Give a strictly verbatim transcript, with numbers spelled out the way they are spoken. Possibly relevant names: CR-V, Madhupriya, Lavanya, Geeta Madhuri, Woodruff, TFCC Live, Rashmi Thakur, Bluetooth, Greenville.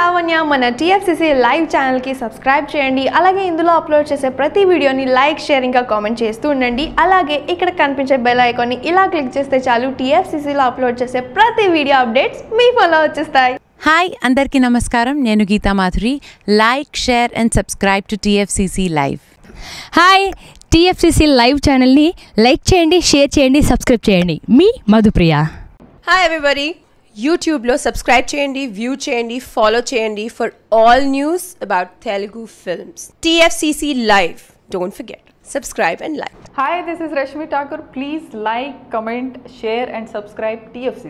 Lavanya mana T F C C Live channel ki subscribe cheyandi. Alage indulo upload chese prati video ni like, share inka comment chestu undandi. Alage ikkada kanipinche bell icon ni ila click cheste chalu T F C C lo upload chese prati video updates me follow chestayi. Hi andarki namaskaram. Nenu Geeta Madhuri. Like, share and subscribe to T F C C Live. Hi T F C C Live channel ni like cheyandi, share cheyandi, subscribe cheyandi. Me Madhupriya. Hi everybody. YouTube lo subscribe cheyandi, view cheyandi, follow cheyandi for all news about Telugu films. T F C C Live. Don't forget, subscribe and like. Hi, this is Rashmi Thakur. Please like, comment, share and subscribe T F C C.